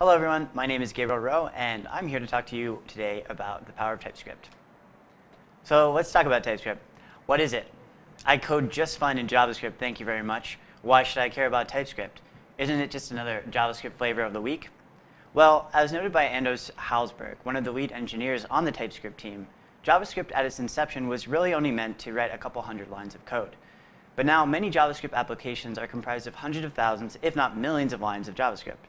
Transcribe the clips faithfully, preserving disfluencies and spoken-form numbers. Hello everyone, my name is Gabriel Rowe and I'm here to talk to you today about the power of TypeScript. So let's talk about TypeScript. What is it? I code just fine in JavaScript, thank you very much. Why should I care about TypeScript? Isn't it just another JavaScript flavor of the week? Well, as noted by Anders Hejlsberg, one of the lead engineers on the TypeScript team, JavaScript at its inception was really only meant to write a couple hundred lines of code. But now many JavaScript applications are comprised of hundreds of thousands, if not millions of lines of JavaScript.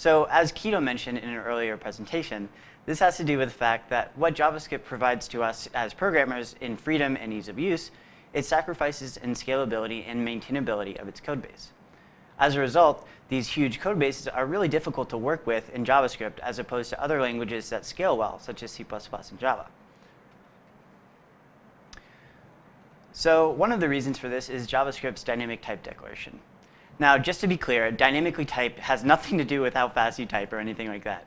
So as Keto mentioned in an earlier presentation, this has to do with the fact that what JavaScript provides to us as programmers in freedom and ease of use, it sacrifices in scalability and maintainability of its code base. As a result, these huge code bases are really difficult to work with in JavaScript as opposed to other languages that scale well, such as C plus plus and Java. So one of the reasons for this is JavaScript's dynamic type declaration. Now, just to be clear, dynamically typed has nothing to do with how fast you type or anything like that.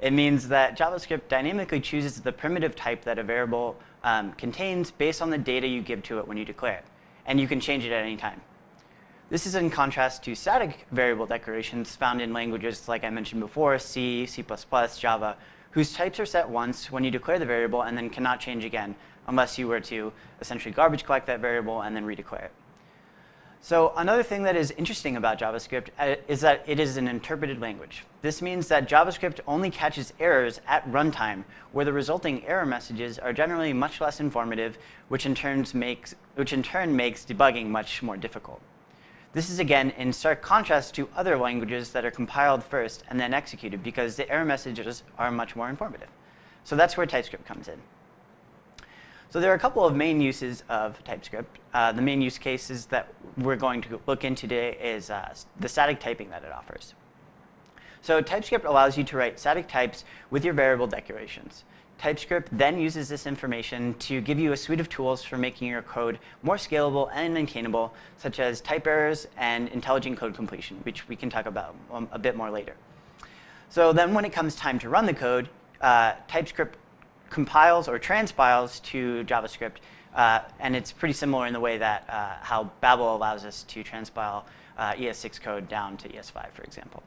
It means that JavaScript dynamically chooses the primitive type that a variable um, contains based on the data you give to it when you declare it, and you can change it at any time. This is in contrast to static variable declarations found in languages like I mentioned before, C, C plus plus, Java, whose types are set once when you declare the variable and then cannot change again, unless you were to essentially garbage collect that variable and then redeclare it. So another thing that is interesting about JavaScript is that it is an interpreted language. This means that JavaScript only catches errors at runtime, where the resulting error messages are generally much less informative, which in turn makes, which in turn makes debugging much more difficult. This is again in stark contrast to other languages that are compiled first and then executed because the error messages are much more informative. So that's where TypeScript comes in. So there are a couple of main uses of TypeScript. Uh, the main use cases that we're going to look into today is uh, the static typing that it offers. So TypeScript allows you to write static types with your variable declarations. TypeScript then uses this information to give you a suite of tools for making your code more scalable and maintainable, such as type errors and intelligent code completion, which we can talk about um, a bit more later. So then when it comes time to run the code, uh, TypeScript compiles or transpiles to JavaScript, uh, and it's pretty similar in the way that uh, how Babel allows us to transpile uh, E S six code down to E S five, for example.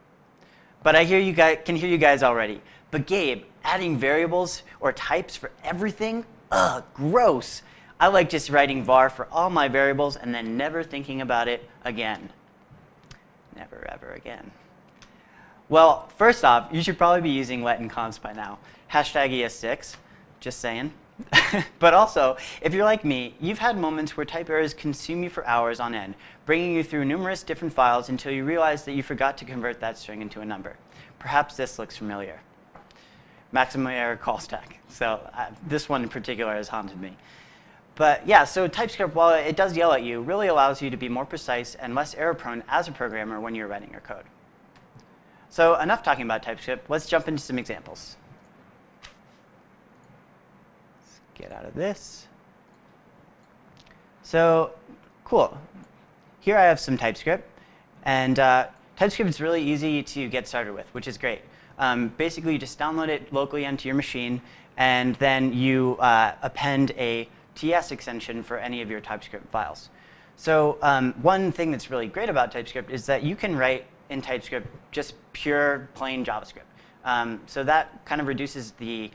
But I hear you guys, can hear you guys already. But Gabe, adding variables or types for everything? Ugh, gross. I like just writing var for all my variables and then never thinking about it again. Never ever again. Well, first off, you should probably be using let and const by now. Hashtag E S six. Just saying. But also, if you're like me, you've had moments where type errors consume you for hours on end, bringing you through numerous different files until you realize that you forgot to convert that string into a number. Perhaps this looks familiar. Maximum error call stack. So uh, this one in particular has haunted me. But yeah, so TypeScript, while it does yell at you, really allows you to be more precise and less error prone as a programmer when you're writing your code. So enough talking about TypeScript, let's jump into some examples. Get out of this. So, cool. Here I have some TypeScript, and uh, TypeScript is really easy to get started with, which is great. Um, basically, you just download it locally onto your machine, and then you uh, append a T S extension for any of your TypeScript files. So, um, one thing that's really great about TypeScript is that you can write in TypeScript just pure, plain JavaScript. Um, so that kind of reduces the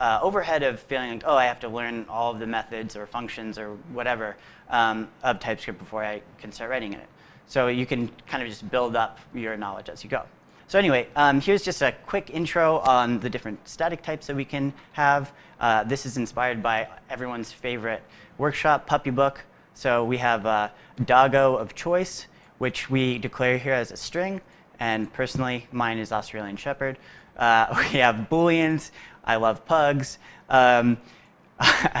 Uh, overhead of feeling like, oh, I have to learn all of the methods or functions or whatever um, of TypeScript before I can start writing in it. So you can kind of just build up your knowledge as you go. So anyway, um, here's just a quick intro on the different static types that we can have. Uh, this is inspired by everyone's favorite workshop, Puppy Book. So we have uh, doggo of choice, which we declare here as a string. And personally, mine is Australian Shepherd. Uh, we have booleans. I love pugs, um,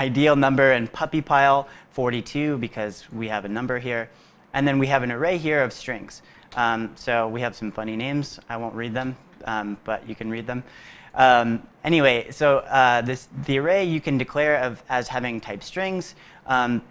ideal number and puppy pile, forty-two, because we have a number here. And then we have an array here of strings. Um, so we have some funny names. I won't read them, um, but you can read them. Um, anyway, so uh, this, the array you can declare of, as having type strings. Um,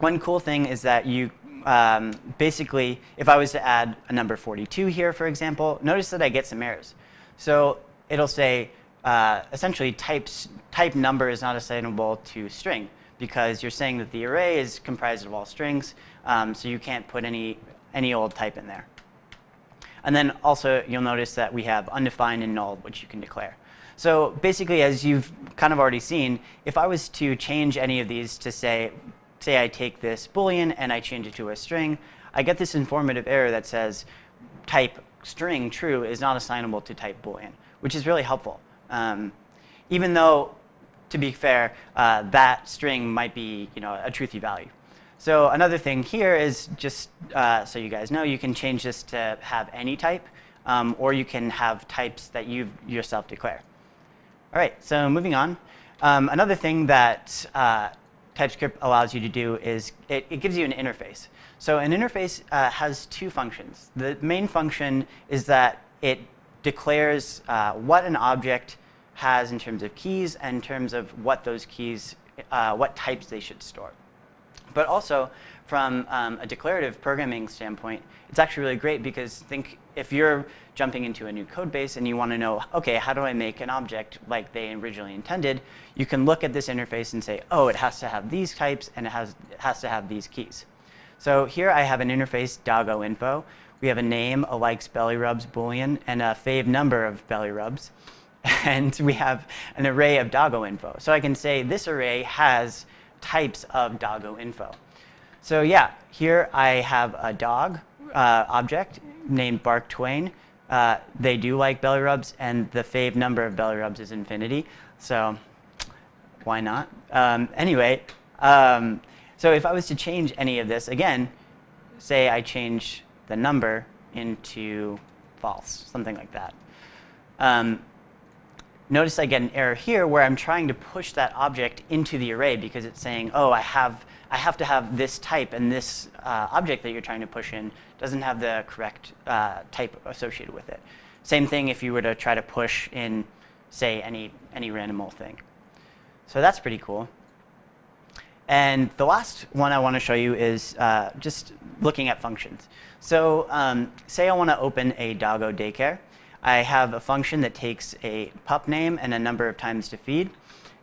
one cool thing is that you um, basically, if I was to add a number forty-two here, for example, notice that I get some errors. So it'll say, Uh, essentially, types, type number is not assignable to string because you're saying that the array is comprised of all strings, um, so you can't put any, any old type in there. And then also, you'll notice that we have undefined and null, which you can declare. So basically, as you've kind of already seen, if I was to change any of these to say, say I take this Boolean and I change it to a string, I get this informative error that says type string true is not assignable to type Boolean, which is really helpful. Um, even though, to be fair, uh, that string might be, you know, a truthy value. So another thing here is just uh, so you guys know, you can change this to have any type, um, or you can have types that you yourself declare. All right, so moving on. Um, another thing that uh, TypeScript allows you to do is it, it gives you an interface. So an interface uh, has two functions. The main function is that it declares uh, what an object has in terms of keys and in terms of what those keys, uh, what types they should store. But also, from um, a declarative programming standpoint, it's actually really great because think if you're jumping into a new code base and you want to know, okay, how do I make an object like they originally intended, you can look at this interface and say, oh, it has to have these types and it has, it has to have these keys. So here I have an interface, doggo info. We have a name, a likes belly rubs Boolean, and a fave number of belly rubs. And we have an array of doggo info. So I can say this array has types of doggo info. So yeah, here I have a dog uh, object named Bark Twain. Uh, they do like belly rubs, and the fave number of belly rubs is infinity. So why not? Um, anyway, um, so if I was to change any of this, again, say I change the number into false, something like that. Um, Notice I get an error here where I'm trying to push that object into the array because it's saying, oh, I have, I have to have this type, and this uh, object that you're trying to push in doesn't have the correct uh, type associated with it. Same thing if you were to try to push in, say, any, any random old thing. So that's pretty cool. And the last one I want to show you is uh, just looking at functions. So um, say I want to open a doggo daycare. I have a function that takes a pup name and a number of times to feed,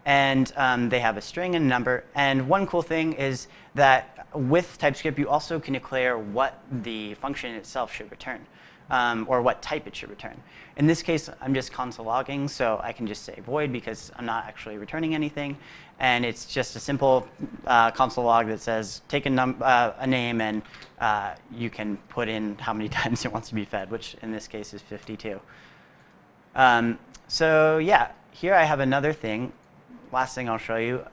and um, they have a string and a number. And one cool thing is that with TypeScript, you also can declare what the function itself should return, um, or what type it should return. In this case, I'm just console logging, so I can just say void because I'm not actually returning anything. And it's just a simple uh, console log that says take a, num uh, a name and uh, you can put in how many times it wants to be fed, which in this case is fifty-two. Um, so yeah, here I have another thing. Last thing I'll show you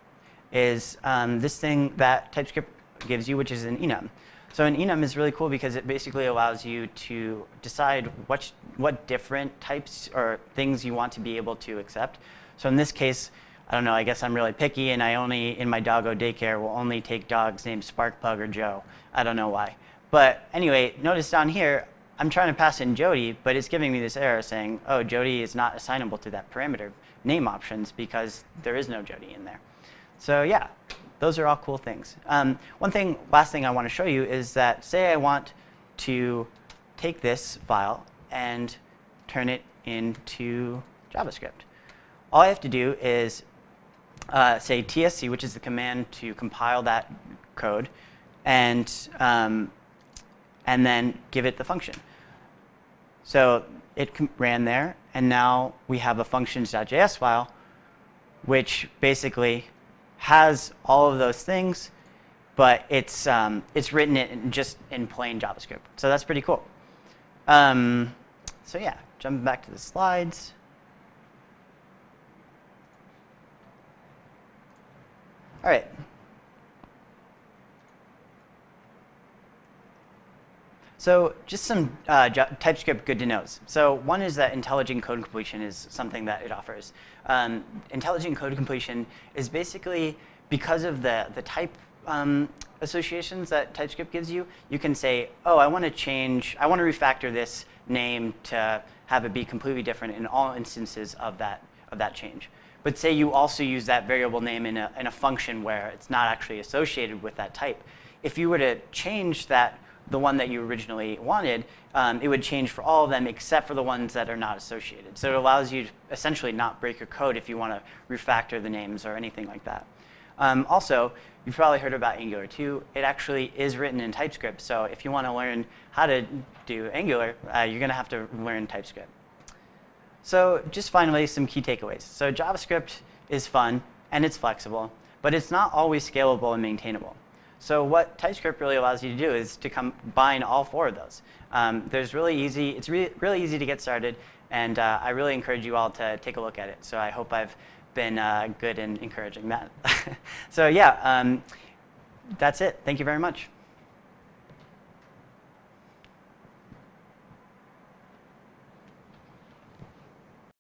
is um, this thing that TypeScript gives you, which is an enum. So an enum is really cool because it basically allows you to decide what, what different types or things you want to be able to accept. So in this case, I don't know, I guess I'm really picky, and I only, in my doggo daycare, will only take dogs named Spark, Pug, or Joe. I don't know why. But anyway, notice down here, I'm trying to pass in Jody, but it's giving me this error saying, oh, Jody is not assignable to that parameter name options because there is no Jody in there. So yeah, those are all cool things. Um, one thing, last thing I want to show you is that, say I want to take this file and turn it into JavaScript. All I have to do is Uh, say T S C, which is the command to compile that code, and um, and then give it the function. So it ran there, and now we have a functions.js file, which basically has all of those things, but it's um, it's written in just in plain JavaScript. So that's pretty cool. Um, so yeah, jumping back to the slides. All right. So just some uh, TypeScript good to knows. So one is that intelligent code completion is something that it offers. Um, intelligent code completion is basically because of the, the type um, associations that TypeScript gives you, you can say, oh, I want to change, I want to refactor this name to have it be completely different in all instances of that, of that change. But say you also use that variable name in a, in a function where it's not actually associated with that type. If you were to change that, the one that you originally wanted, um, it would change for all of them except for the ones that are not associated. So it allows you to essentially not break your code if you want to refactor the names or anything like that. Um, also, you've probably heard about Angular two. It actually is written in TypeScript. So if you want to learn how to do Angular, uh, you're going to have to learn TypeScript. So just finally, some key takeaways. So JavaScript is fun, and it's flexible, but it's not always scalable and maintainable. So what TypeScript really allows you to do is to combine all four of those. Um, there's really easy, it's re really easy to get started, and uh, I really encourage you all to take a look at it. So I hope I've been uh, good in encouraging that. So yeah, um, that's it. Thank you very much.